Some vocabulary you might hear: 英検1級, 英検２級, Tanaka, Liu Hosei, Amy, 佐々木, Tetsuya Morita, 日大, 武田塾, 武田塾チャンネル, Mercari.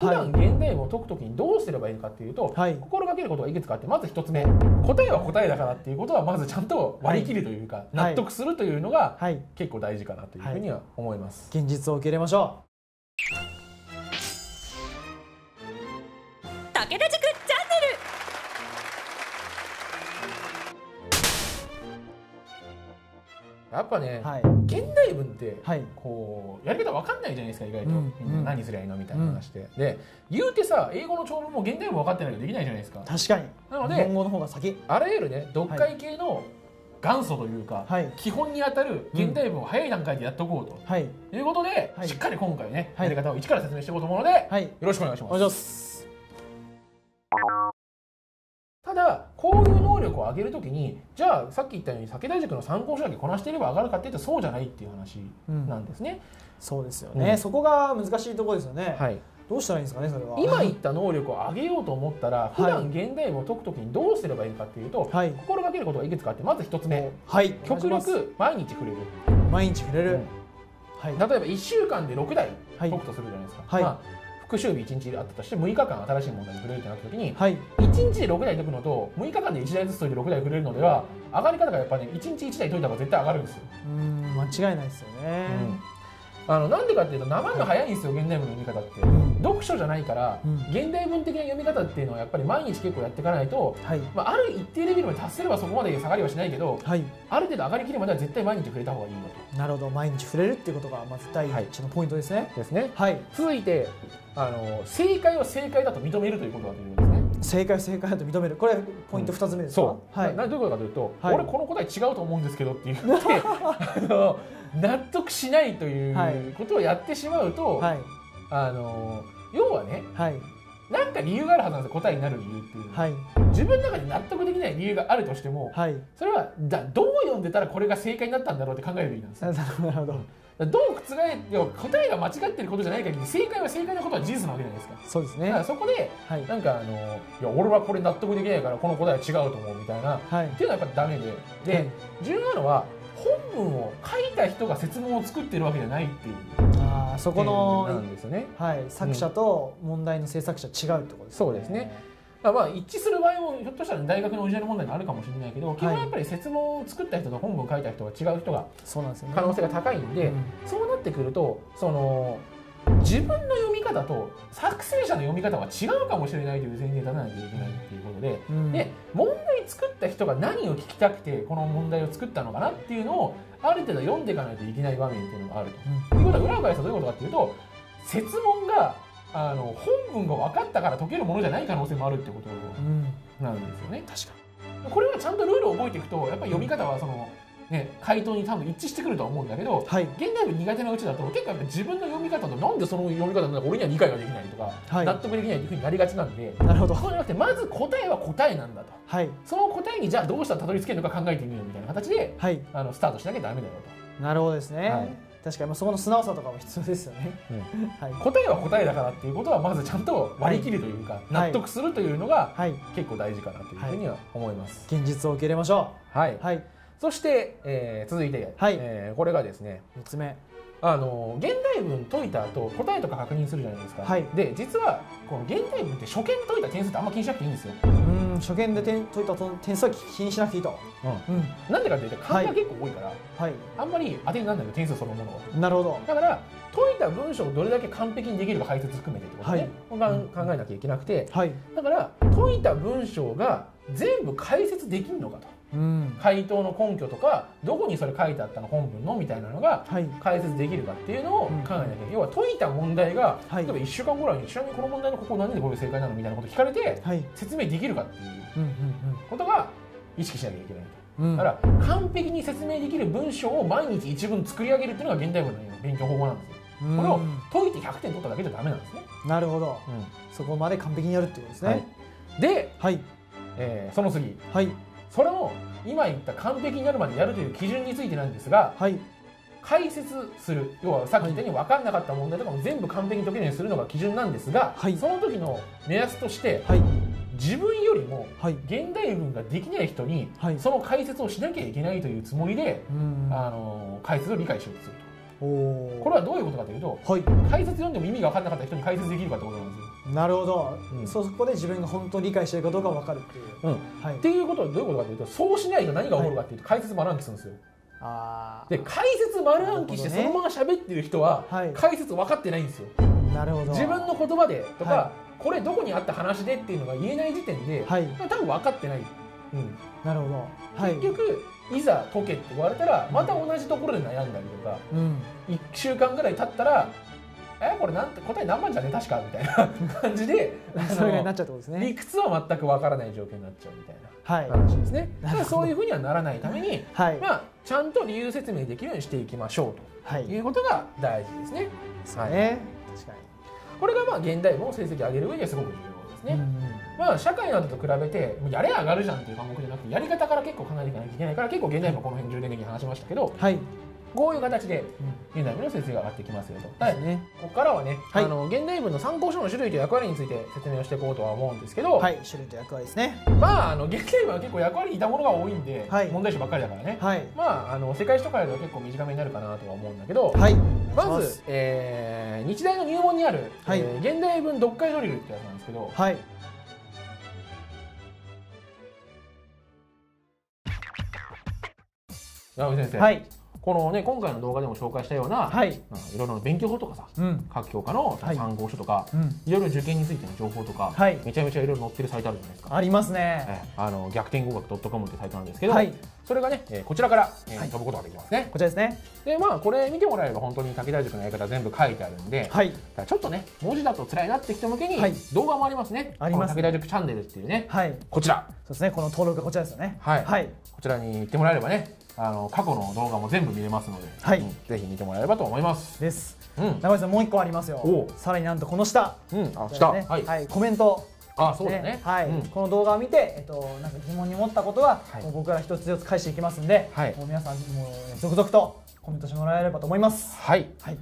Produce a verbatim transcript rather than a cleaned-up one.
普段現代文を解くときにどうすればいいかっていうと、はい、心がけることがいくつかあって、まずひとつめ、答えは答えだからっていうことはまずちゃんと割り切るというか、はい、納得するというのが結構大事かなというふうには思います。現実を受け入れましょう。武田塾チャンネル。やっぱね、はい、現代文って、はい、こうやり方わかんないじゃないですか、意外と、うんうん、何すりゃいいのみたいな話で、うん、で言うてさ、英語の長文も現代文分かってないとできないじゃないですか。確かに。なので日本語の方が先、あらゆるね読解系の元祖というか、はい、基本にあたる現代文を早い段階でやっておこうと、はい、いうことで、はい、しっかり今回ね、はい、やり方を一から説明していこうと思うので、はい、よろしくお願いします。ただこういう能力を上げるときに、じゃあさっき言ったように武田塾の参考書だけこなしていれば上がるかっていうと、そうじゃないっていう話なんですね。うん、そうですよね、うん、そこが難しいところですよね。はい、どうしたらいいんですかね、それは。今言った能力を上げようと思ったら、普段現代文を解くときにどうすればいいかっていうと、はい、心がけることがいくつかあって、まずひとつめ、はい、極力毎日触れる。毎日触れる、うん、はい、例えばいっしゅうかんでろくだい解くとするじゃないですか。はい、まあ復習日いちにちあったとして、むいかかん新しい問題に触れるってなった時に、はい、いちにちでろくだい解くのとむいかかんでいちだいずつ解いてろくだい触れるのでは、上がり方がやっぱね、いちにちいちだい解いた方が絶対上がるんですよ。うん、間違いないですよね。うん、あのなんでかっていうと、なまるの早いんですよ、はい、現代文の読み方って、うん、読書じゃないから、うん、現代文的な読み方っていうのはやっぱり毎日結構やっていかないと、はい、まあ、ある一定レベルまで達すればそこまで下がりはしないけど、はい、ある程度上がりきるまでは絶対毎日触れた方がいいよと。なるほど、毎日触れるっていうことがまずだいいちのポイントですね。はい、ですね。はい、続いて、あの正解は正解だと認めるということだというんですね。正解は正解だと認める、これポイントふたつめですか。うん、そう、はい、どういうことかというと、はい、俺この答え違うと思うんですけどっていうのであの納得しないということをやってしまうと、はい、あの要はね、はい、なんか理由があるはずなんですよ、答えになる理由っていう、はい、自分の中で納得できない理由があるとしても、はい、それはだどう読んでたらこれが正解になったんだろうって考えるべきなんですよ。なるほど。どう覆えよ、答えが間違ってることじゃない限り、正解は正解なことは事実なわけじゃないですか。そうですね。だからそこで、はい、なんかあのいや俺はこれ納得できないからこの答えは違うと思うみたいな、はい、っていうのはやっぱダメで、で、はい、重要なのは本文を書いた人が設問を作ってるわけじゃないっていう、あそこの作者と問題の制作者違うってことですね。そうですね。まあ一致する場合もひょっとしたら大学のオリジナル問題があるかもしれないけど、基本やっぱり設問を作った人と本文を書いた人が違う人が可能性が高いんで、そうなってくるとその自分の読み方と作成者の読み方は違うかもしれないという前提に立たないといけないっていうことで、うん、で問題作った人が何を聞きたくてこの問題を作ったのかなっていうのをある程度読んでいかないといけない場面っていうのがあると、うん、いうことは裏を返すとどういうことかっていうと、設問があの本文が分かったから解けるものじゃない可能性もあるってことなんですよね。うん、確かにこれはちゃんとルールを覚えていくとやっぱり読み方はその、ね、回答に多分一致してくるとは思うんだけど、はい、現代文苦手なうちだと結構自分の読み方となんでその読み方なんだ俺には理解ができないとか、はい、納得できないというふうになりがちなんで、なるほど、そうじゃなくてまず答えは答えなんだと、はい、その答えにじゃあどうしたらたどり着けるのか考えてみようみたいな形で、はい、あのスタートしなきゃダメだよと。なるほどですね。はい、確かにそこの素直さとかも必要ですよね。答えは答えだからっていうことはまずちゃんと割り切るというか、はい、納得するというのが結構大事かなというふうには思います。はい、現実を受け入れましょう。はい。はい、そして、えー、続いて、はい、えー、これがですね。みっつめ。あの現代文解いた後答えとか確認するじゃないですか。はい、で実はこの現代文って初見で解いた点数ってあんま気にしなくていいんですよ。うん、初見で点解いた点数は気にしなくていいと。うん、うん、なんでかっていうと漢字が結構多いから、はい、あんまり当てにならないの点数そのものは。なるほど。だから解いた文章をどれだけ完璧にできるか解説含めてってことね。はい、考えなきゃいけなくて。はい、だから解いた文章が全部解説できるのかと。うん、回答の根拠とかどこにそれ書いてあったの本文のみたいなのが解説できるかっていうのを考えなきゃいけない、うん、要は解いた問題が、はい、例えばいっしゅうかんごらいにちなみにこの問題のここ何でこれ正解なのみたいなことを聞かれて、はい、説明できるかっていうことが意識しなきゃいけないと。うん、だから完璧に説明できる文章を毎日一文作り上げるっていうのが現代文の勉強方法なんですよ。うん、これを解いてひゃくてん取っただけじゃダメなんですね。なるほど、うん、そこまで完璧にやるってことですね。はい、で、はい、えー、その次、はい、それも今言った完璧になるまでやるという基準についてなんですが、はい、解説する、要はさっき言ったように分かんなかった問題とかも全部完璧に解けるようにするのが基準なんですが、はい、その時の目安として、はい、自分よりも現代文ができない人にその解説をしなきゃいけないというつもりで、はい、あの解説を理解しようとすると。これはどういうことかというと、はい、解説読んでも意味が分かんなかった人に解説できるかってことなんですよ。なるほど、うん、そこで自分が本当に理解しているかどうか分かるっていう。っていうことはどういうことかというと、そうしないと何が起こるかっていうと、解説丸暗記するんですよ。で解説丸暗記してそのまま喋ってる人は解説分かってないんですよ。なるほど。自分の言葉でとか、はい、これどこにあった話でっていうのが言えない時点で、はい、多分分かってない。うん、なるほど。はい、結局いざ解けって言われたらまた同じところで悩んだりとか、うん、いっしゅうかんぐらい経ったら。えこれなんて答え何番じゃね確かみたいな感じで理屈は全くわからない状況になっちゃうみたいな話ですね。はい、だからそういうふうにはならないために、はい、まあ、ちゃんと理由説明できるようにしていきましょうということが大事ですね。これがまあ現代文を成績上げる上にはすごく重要ですね。まあ社会などと比べてやれ上がるじゃんっていう科目じゃなくてやり方から結構考えていかなきゃいけないから結構現代文はこの辺重点的に話しましたけど。はい、こういう形で現代文の説明が上がってきますよと。はい、ここからはね、はい、あの現代文の参考書の種類と役割について説明をしていこうとは思うんですけど、はい、種類と役割ですね。まああの現代文は結構役割にいたものが多いんで、はい、問題集ばっかりだからね、はい、まああの世界史とかでは結構短めになるかなとは思うんだけど、はい、まず、えー、日大の入門にある、はい、えー、現代文読解ドリルってやつなんですけど。はい、直美先生、はい、このね、今回の動画でも紹介したような、はい、いろいろな勉強法とかさ、うん、各教科の参考書とか、はい、いろいろ受験についての情報とか、はい、めちゃめちゃいろいろ載ってるサイトあるじゃないですか。ありますね。あの逆転合格 .com ってサイトなんですけど、はい、それがね、こちらから、えー、飛ぶことができますね。はい、こちらですね。で、まあこれ見てもらえれば本当に竹田塾のやり方全部書いてあるんで、はい、ちょっとね文字だと辛いなって人向けに動画もありますね。あります。竹田塾チャンネルっていうね、はい、こちら。そうですね。この登録がこちらですよね。はい。はい、こちらに行ってもらえればね。あの過去の動画も全部見れますので、はい、ぜひ見てもらえればと思います。です。うん、中井さんもう一個ありますよ。さらになんとこの下、うん、あ、下、はい、コメント。あ、そうだね。はい、この動画を見て、えっとなんか疑問に思ったことは、僕ら一つずつ返していきますんで、もう皆さんもう続々とコメントしてもらえればと思います。はい。はい。